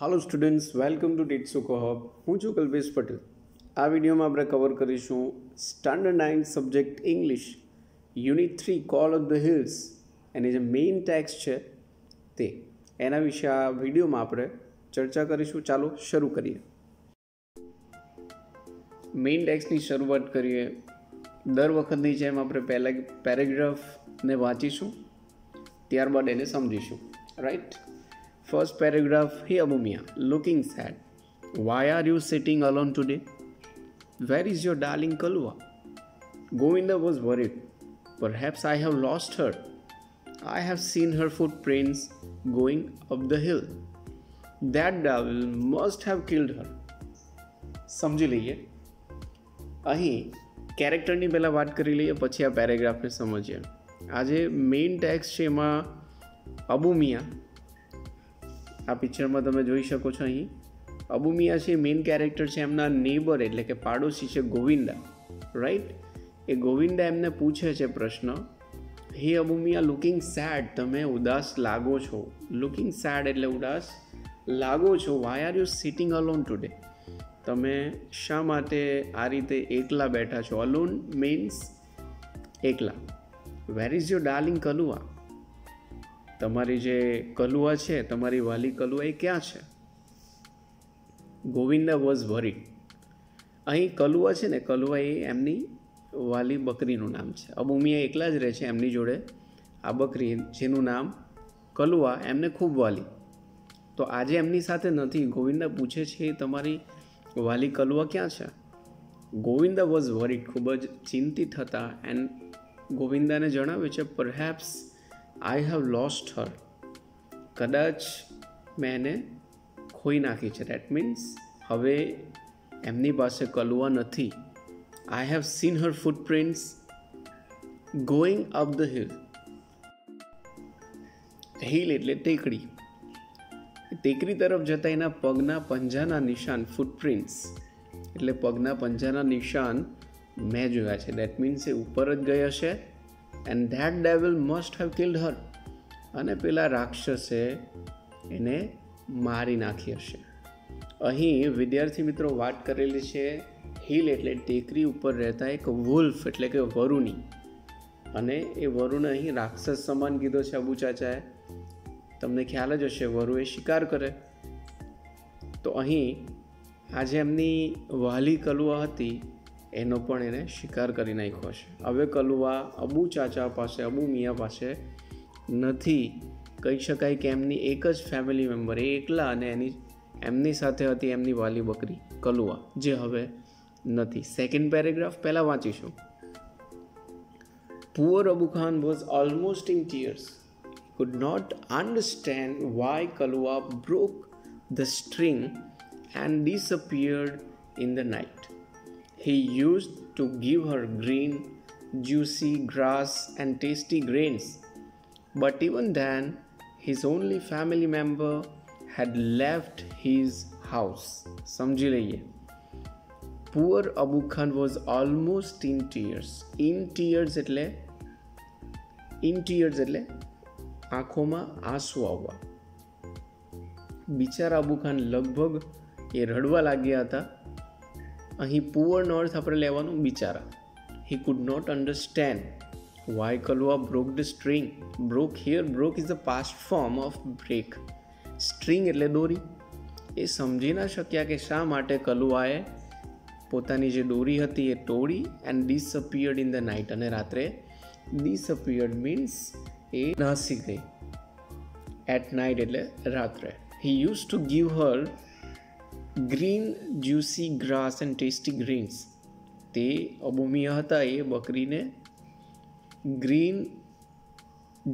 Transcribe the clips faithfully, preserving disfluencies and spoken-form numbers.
Hello students, welcome to ડિટ્સો કોહબ. હું છું કલ્પેશ પટેલ. આ વિડીયોમાં આપણે કવર કરીશું standard nine subject English unit three call of the hills, એની જે મેઇન ટેક્સ્ટ છે તે એના વિશે આ વિડીયોમાં આપણે ચર્ચા કરીશું. ચાલો શરૂ કરીએ. મેઇન ટેક્સ્ટની શરૂઆત કરીએ. દર વખતની જેમ આપણે પહેલાં પેરેગ્રાફને વાંચીશું, ત્યારબાદ એને સમજીશું. Right. First paragraph. Hey Abumiya, looking sad. Why are you sitting alone today? Where is your darling Kaluwa? Govinda was worried. Perhaps I have lost her. I have seen her footprints going up the hill. That devil must have killed her. સમજી લઈએ. અહીં કેરેક્ટરની પહેલાં વાત કરી લઈએ, પછી આ પેરેગ્રાફને સમજીએ. આ જે મેઇન ટેક્સ્ટ છે એમાં અબુમિયા, આ પિક્ચરમાં તમે જોઈ શકો છો, અહીં અબુમિયા છે મેઇન કેરેક્ટર છે. એમના નેબર એટલે કે પાડોશી છે ગોવિંદા. રાઈટ. એ ગોવિંદા એમને પૂછે છે પ્રશ્ન, હે અબુમિયા લુકિંગ સેડ, તમે ઉદાસ લાગો છો. લુકિંગ સેડ એટલે ઉદાસ લાગો છો. Why are you sitting alone today, તમે શા માટે આ રીતે એકલા બેઠા છો. અલોન મીન્સ એકલા. Where is your darling Kalua, તમારી જે કલુઆ છે, તમારી વાલી કલુઆ એ ક્યાં છે. Govinda was worried. અહીં કલુઆ છે ને, કલુઆ એ એમની વાલી બકરીનું નામ છે. અબુમિયા એકલા જ રહે છે, એમની જોડે આ બકરી જેનું નામ કલુઆ એમને ખૂબ વાલી. તો આજે એમની સાથે નથી. ગોવિંદા પૂછે છે તમારી વાલી કલુઆ ક્યાં છે. ગોવિંદા વોઝ વરીડ, ખૂબ જ ચિંતિત હતા. એન્ડ ગોવિંદાને જણાવ્યું છે, perhaps I have lost her. કદાચ મેં એને ખોઈ નાખી છે. that means હવે એમની પાસે કલુઆ નથી. I have seen her footprints going up the hill. Hill એટલે ટેકરી. ટેકરી તરફ જતા એના પગના પંજાના નિશાન, ફૂટપ્રિન્ટ્સ એટલે પગના પંજાના નિશાન મેં જોયા છે. that means એ ઉપર જ ગયા છે. And that devil must have killed her. અને પેલા રાક્ષસે એને મારી નાખી હશે. અહીં વિદ્યાર્થી મિત્રો વાત કરેલી છે હિલ એટલે ટેકરી ઉપર રહેતા એક વુલ્ફ એટલે કે વરુની, અને એ વરુને અહીં રાક્ષસ સમાન કીધો છે અબુ ચાચાએ. તમને ખ્યાલ જ હશે વરુ એ શિકાર કરે. તો અહીં આજે એમની વાલી કલુઆ હતી એનો પણ એને શિકાર કરી નાખ્યો હશે. હવે કલુઆ અબુ ચાચા પાસે, અબુમિયા પાસે નથી. કહી શકાય કે એમની એક જ ફેમિલી મેમ્બર, એ એકલા, અને એની એમની સાથે હતી એમની વાલી બકરી કલુઆ, જે હવે નથી. સેકન્ડ પેરેગ્રાફ પહેલાં વાંચીશું. Poor Abu Khan was almost in tears. Could not understand why Kalua broke the string and disappeared in the night. He used to give her green, juicy grass and tasty grains. But even then, his only family member had left his house. समझी लीजिए. Poor Abu Khan was almost in tears. In tears એટલે in tears એટલે આંખોમાં આંસુ આવવા. બિચારા અબુ ખાન લગભગ એ રડવા લાગ્યા હતા. અહીં પુઅર નોર્થ આપણે લેવાનું બિચારા. He could not understand why Kalua broke the string. Broke here broke is the past form of break. String એટલે દોરી. એ સમજી ના શક્યા કે શા માટે કલુઆએ પોતાની જે દોરી હતી એ તોડી. And disappeared in the night, અને રાત્રે ડિસઅપિયર્ડ મીન્સ એ નાસી ગઈ. એટ નાઇટ એટલે રાત્રે. He use to give her green juicy grass and tasty greens. તે અબુમિયા હતા, એ બકરીને ગ્રીન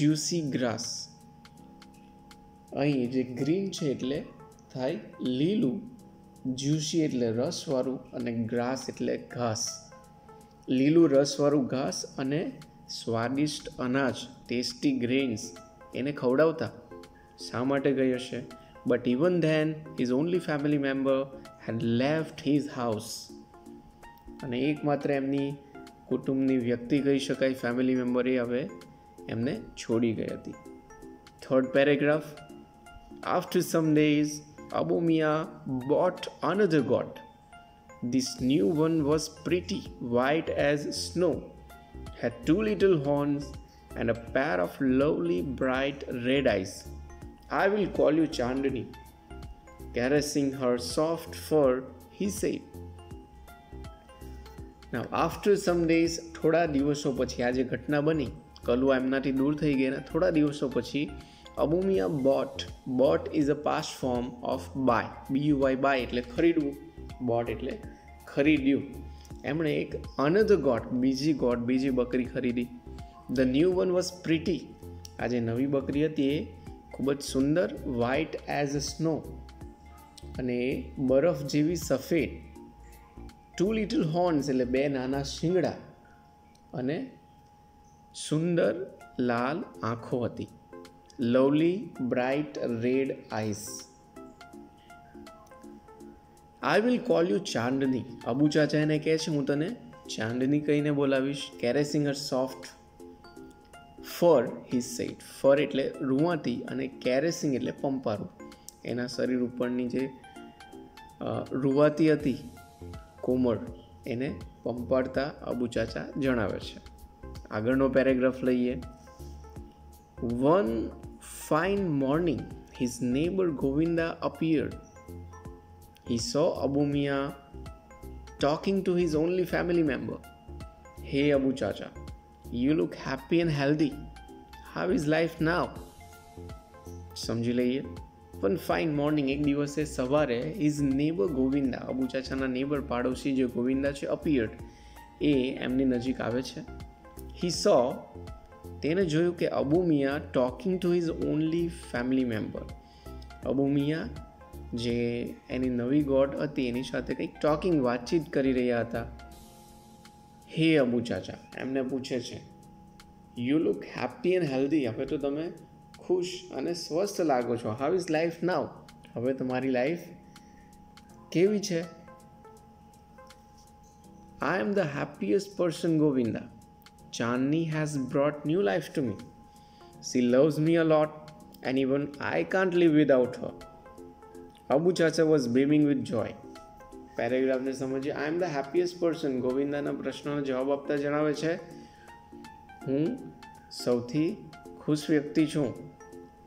જ્યુસી ગ્રાસ, અહીં જે ગ્રીન છે એટલે થાય લીલું, જ્યુસી એટલે રસવાળું, અને ગ્રાસ એટલે ઘાસ. લીલું રસવાળું ઘાસ અને સ્વાદિષ્ટ અનાજ, ટેસ્ટી ગ્રેન્સ એને ખવડાવતા. શા માટે ગઈ હશે. But even then, his only family member had left his house. અને એકમાત્ર એમની કુટુંબની વ્યક્તિ કહી શકાય, ફેમિલી મેમ્બરે હવે એમને છોડી ગઈ હતી. Third paragraph. After some days, Abumiya bought another gourd. This new one was pretty, white as snow, had two little horns and a pair of lovely bright red eyes. "I will call you Chandni." Caressing her soft fur, he said. Now after some days, થોડા દિવસો પછી આ જે ઘટના બની, કલુઆ એમનાથી દૂર થઈ ગયા. થોડા દિવસો પછી Abu Miya bought. Bought is a past form of buy. B U Y buy એટલે ખરીદવું. Bought એટલે ખરીદ્યું. એમણે એક another goat, બીજી goat, બીજી બકરી ખરીદી. The new one was pretty. આ જે નવી બકરી હતી એ ખૂબ જ સુંદર, white as a snow, અને બરફ જેવી સફેદ. Two little horns એટલે બે નાના શિંગડા અને સુંદર લાલ આંખો હતી. Lovely bright red eyes. I will call you Chandni. Abu ચાચા એને કહે છે, હું તને ચાંદની કહીને બોલાવીશ. Caressing her soft fur, he said. Fur એટલે રૂંવાટી અને caressing એટલે પંપારું. એના શરીર ઉપરની જે રૂંવાટી હતી કોમળ, એને પંપાડતા અબુ ચાચા જણાવે છે. આગળનો પેરેગ્રાફ લઈએ. One fine morning, his neighbor Govinda appeared. He saw Abumiya talking to his only family member. "Hey Abu Chacha, you look happy and healthy. How is life now?" સમજી લઈએ. One fine morning, एक દિવસે સવારે his neighbor Govinda, Abu ચાચાના neighbor પાડોશી જે ગોવિંદા છે, appeared. એ એમની નજીક આવે છે. He saw, તેને જોયું કે Abu Miya talking to his only family member. Abu Miya જે એની નવી ગોટ હતી એની સાથે કંઈક talking, વાતચીત કરી રહ્યા હતા. હે અબુ ચાચા, એમને પૂછે છે, you look happy and healthy, હવે તો તમે ખુશ અને સ્વસ્થ લાગો છો. હાઉ ઇઝ લાઈફ નાવ, હવે તમારી લાઈફ કેવી છે? I am the happiest person Govinda. Chandni has brought new life to me. She loves me a lot and even I can't live without her. Abu Chacha was beaming with joy. Paragraph ne samjhe. I am the happiest person. Govinda na prashno na jawab apta janave chhe. Hu sauthi khush vyakti chu.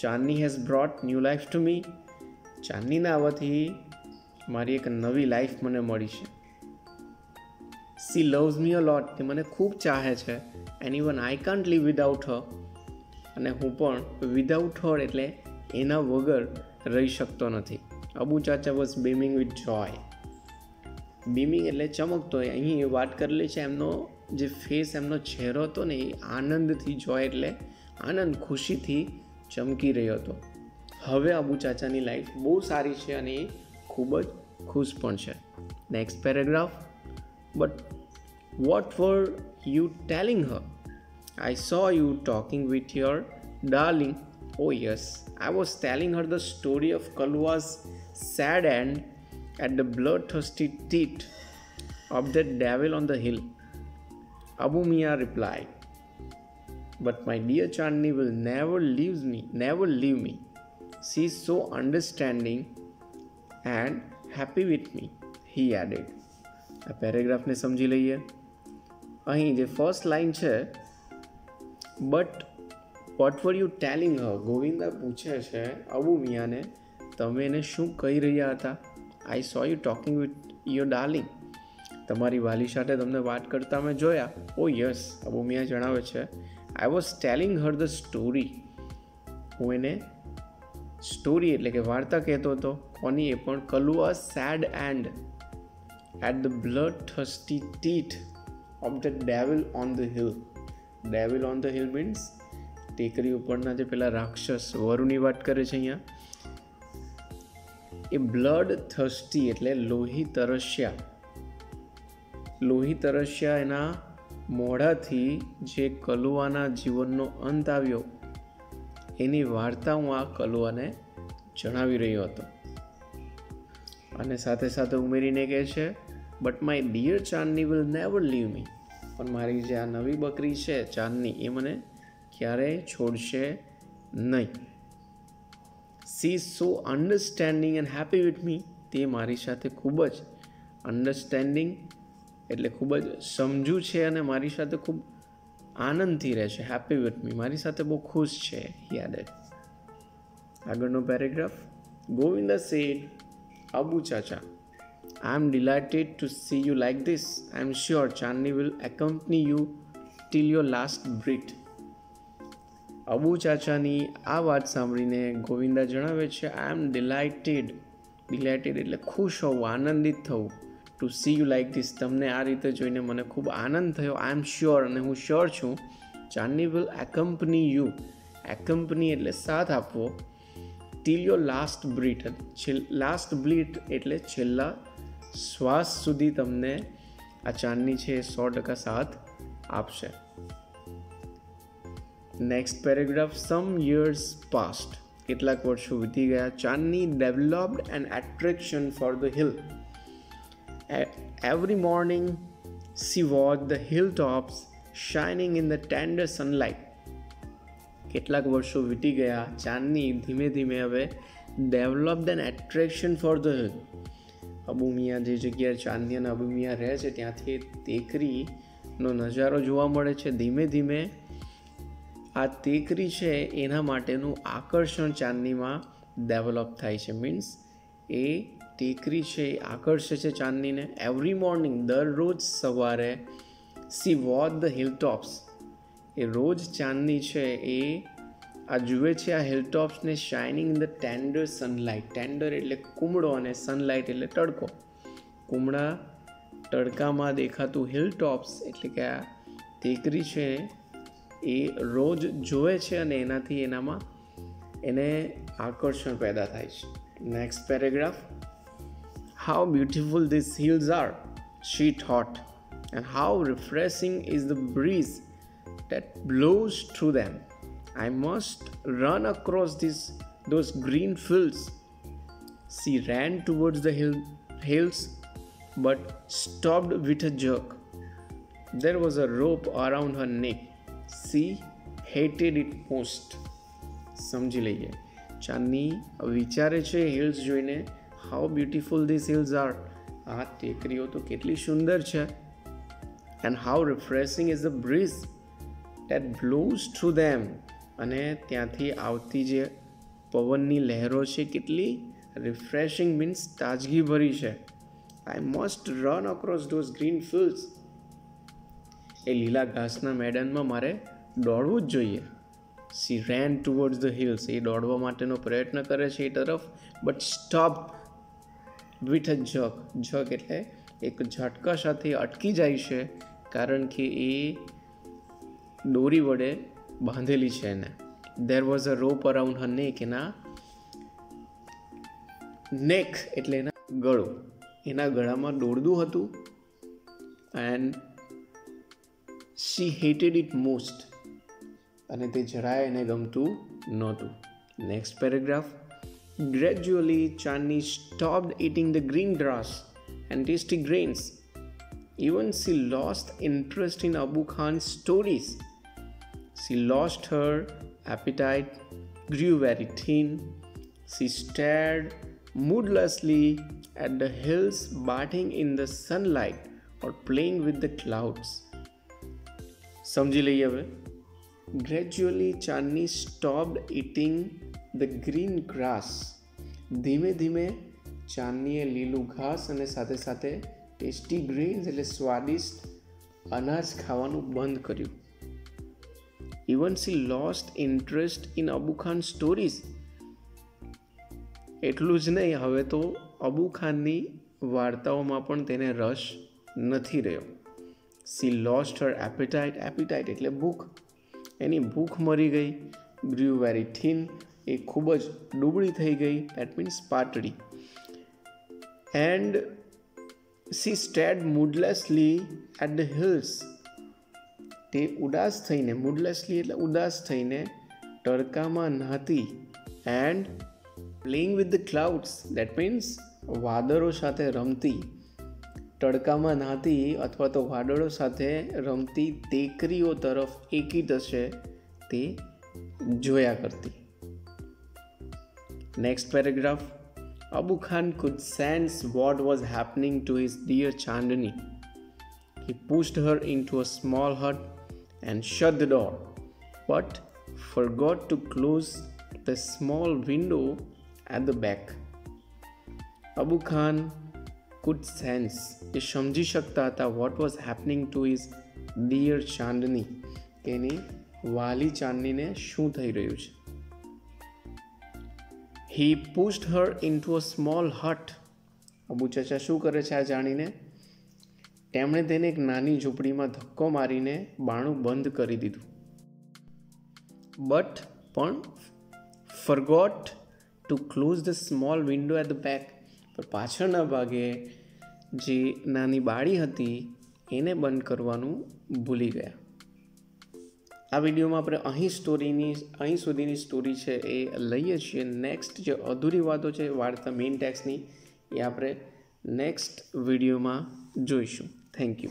Chandni has brought new life to me. Chandni na avathi mari ek navi life mane mali chhe. She loves me a lot. તે મને ખૂબ ચાહે છે. And even I can't live without her. અને હું પણ without her એટલે એના વગર રહી શકતો નથી. અબુ ચાચા was beaming with joy. Beaming એટલે ચમકતો. અહીં એ વાત કરેલી છે, એમનો જે ફેસ, એમનો ચહેરો હતો ને, એ આનંદથી, જોય એટલે આનંદ, ખુશીથી ચમકી રહ્યો હતો. હવે અબુ ચાચાની લાઈફ બહુ સારી છે અને એ ખૂબ જ ખુશ પણ છે. Next paragraph. But what were you telling her? I saw you talking with your darling. Oh yes, I was telling her the story of Kaluwa's sad end at the bloodthirsty teeth of that devil on the hill. Abumiya replied, but my dear Chandni will never leave me, never leave me. She is so understanding and happy with me, he added. આ પેરેગ્રાફને સમજી લઈએ. અહીં જે first line છે, but what were you telling her, Govinda પૂછે છે અબુમિયાને, તમે એને શું કહી રહ્યા હતા? I saw you talking with your darling, તમારી વાલી સાથે તમને વાત કરતા મેં જોયા. ઓ યસ, અબુમિયા જણાવે છે, I was telling her the story, હું એને સ્ટોરી એટલે કે વાર્તા કહેતો હતો. કોની? એ પણ Kalua sad and at the bloodthirsty teeth of the devil on the hill. Devil on the hill means ટેકરી ઉપરના જે પેલા રાક્ષસ વરુની વાત કરે છે અહીંયા. એ બ્લડ થર્સ્ટી એટલે લોહી તરસ્યા. લોહી તરસ્યા એના મોઢાથી જે કલુઆના જીવનનો અંત આવ્યો એની વાર્તા હું આ કલુઆને જણાવી રહ્યો હતો. અને સાથે સાથે ઉમેરીને કહે છે, but my dear Chandni will never leave me, પણ મારી જે આ નવી બકરી છે ચાંદની, એ મને ક્યારેય છોડશે નહીં. She is so understanding and happy with me. તે મારી સાથે ખૂબ જ અન્ડરસ્ટેન્ડિંગ એટલે ખૂબ જ સમજુ છે અને મારી સાથે ખૂબ આનંદથી રહે છે. હેપી વિથ મી, મારી સાથે બહુ ખુશ છે. He added. આગળનો પેરેગ્રાફ. ગોવિંદા સેડ, અબુ ચાચા, I am delighted to see you like this. I am sure Chandni will accompany you till your last breath. Abu ચાચાની આ વાત સાંભળીને ગોવિંદા જણાવે છે, I am delighted. Delighted એટલે ખુશ હોવું, આનંદિત થવું. To see you like this, તમને આ રીતે જોઈને મને ખૂબ આનંદ થયો. I am sure, અને હું શ્યોર છું, Chandni will accompany you. Accompany એટલે સાથ આપવો. Till your last breath, last breath એટલે છેલ્લા શ્વાસ સુધી તમને આ ચાંદની છે સો ટકા સાથ આપશે. Next paragraph. Some years past, કેટલાક વર્ષો વીતી ગયા. Chandni developed an attraction for the hill. Every morning she watch the hill tops shining in the tender sunlight. કેટલાક વર્ષો વીતી ગયા. ચાંદની ધીમે ધીમે હવે developed an attraction for the hill. Abumiya, જે જગ્યાએ ચાંદની અને અબુમિયા રહે છે, ત્યાંથી ટેકરીનો નજારો જોવા મળે છે. ધીમે ધીમે આ ટેકરી છે એના માટેનું આકર્ષણ ચાંદનીમાં ડેવલપ થાય છે. મીન્સ એ ટેકરી છે એ આકર્ષે છે ચાંદનીને. એવરી મોર્નિંગ, દરરોજ સવારે, she watch the hill tops, એ રોજ ચાંદની છે એ આ જુએ છે આ હિલટોપ્સને. Shining in the tender sunlight. Tender એટલે કુમળો અને સનલાઇટ એટલે તડકો. કુમળા તડકામાં દેખાતું હિલટોપ્સ એટલે કે આ ટેકરી છે એ રોજ જોવે છે અને એનાથી એનામાં એને આકર્ષણ પેદા થાય છે. Next paragraph. How beautiful this hills are, she thought, and how refreshing is the breeze that blows through them. I must run across these those green fields. She ran towards the hill, hills but stopped with a jerk. There was a rope around her neck. She hated it most. સમજી લઈએ. ચાંદની વિચારે છે hills જોઈને, how beautiful these hills are. આ ટેકરીઓ તો કેટલી સુંદર છે. And how refreshing is the breeze that blows through them. અને ત્યાંથી આવતી જે પવનની લહેરો છે કેટલી રિફ્રેશિંગ મીન્સ તાજગી ભરી છે. I must run across those green fields, એ લીલા ઘાસના મેદાનમાં મારે દોડવું જ જોઈએ. She ran towards the hills, એ દોડવા માટેનો પ્રયત્ન કરે છે એ તરફ. But stop with a jerk, jerk એટલે એક ઝટકા સાથે અટકી જાય છે કારણ કે એ દોરી વડે બાંધેલી છે એને. There was a rope around her neck, એના નેક એટલે એના ગળું, એના ગળામાં દોરડું હતું. And she hated it most, અને તે જરાય એને ગમતું નહોતું. Next paragraph. Gradually Chandni stopped eating the green grass and tasty grains. Even she lost interest in Abu Khan's stories. She lost her appetite, grew very thin. She stared moodlessly at the hills, bathing in the sunlight or playing with the clouds. સમજી લઈએ હવે. Gradually Chandni stopped eating the green grass. ધીમે ધીમે ચાંદનીએ લીલું ઘાસ અને સાથે સાથે ટેસ્ટી ગ્રેન્સ એટલે સ્વાદિષ્ટ અનાજ ખાવાનું બંધ કર્યું. Even she lost interest in Abu Khan stories. એટલું જ નહીં, હવે તો અબુ ખાનની વાર્તાઓમાં પણ તેને રસ નથી રહ્યો. She lost her appetite, appetite એટલે ભૂખ, એની ભૂખ મરી ગઈ. ગ્રુ વેરી થિન, એ ખૂબ જ ડુબળી થઈ ગઈ, દેટ મીન્સ પાતળી. And She stared moodlessly at the hills. તે ઉદાસ થઈને, moodlessly એટલે ઉદાસ થઈને તડકામાં નહાતી. And playing with the clouds, that means વાદળો સાથે રમતી. તડકામાં નહાતી અથવા તો વાદળો સાથે રમતી ટેકરીઓ તરફ એકી થશે તે જોયા કરતી. Next paragraph. Abu Khan could sense what was happening to his dear Chandni. He pushed her into a small hut and shut the door, but forgot to close the small window at the back. Abu Khan could sense, ये समझी सकता था what was happening to his dear Chandni, यानी वाली चांदनी ने शू थी रही है. He pushed her into a small hut. Abu चाचा शू करे आ जाणीने તેમણે તેને એક નાની ઝૂંપડીમાં ધક્કો મારીને બાણું બંધ કરી દીધું. બટ પણ forgot to close the small window at the back. પણ પાછળના ભાગે જે નાની બારી હતી એને બંધ કરવાનું ભૂલી ગયા. આ વિડીયોમાં આપણે અહીં સ્ટોરીની અહીં સુધીની સ્ટોરી છે એ લઈએ છીએ. નેક્સ્ટ જે અધૂરી વાતો છે વાર્તા મેઇન ટેક્સ્ટની એ આપણે નેક્સ્ટ વિડીયોમાં જોઈશું. Thank you.